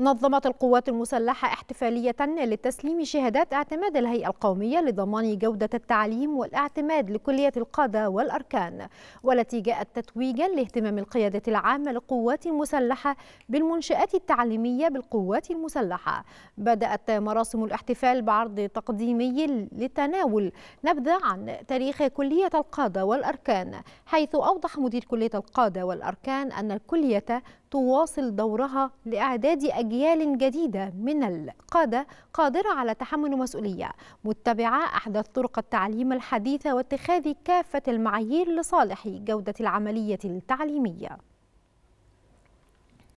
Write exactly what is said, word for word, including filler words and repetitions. نظمت القوات المسلحة احتفالية لتسليم شهادات اعتماد الهيئة القومية لضمان جودة التعليم والاعتماد لكلية القادة والأركان، والتي جاءت تتويجا لاهتمام القيادة العامة للقوات المسلحة بالمنشآت التعليمية بالقوات المسلحة. بدأت مراسم الاحتفال بعرض تقديمي لتناول نبذة عن تاريخ كلية القادة والأركان، حيث أوضح مدير كلية القادة والأركان أن الكلية تواصل دورها لإعداد أجيال جديدة من القادة قادرة على تحمل مسؤولية، متبعة أحدث طرق التعليم الحديثة واتخاذ كافة المعايير لصالح جودة العملية التعليمية.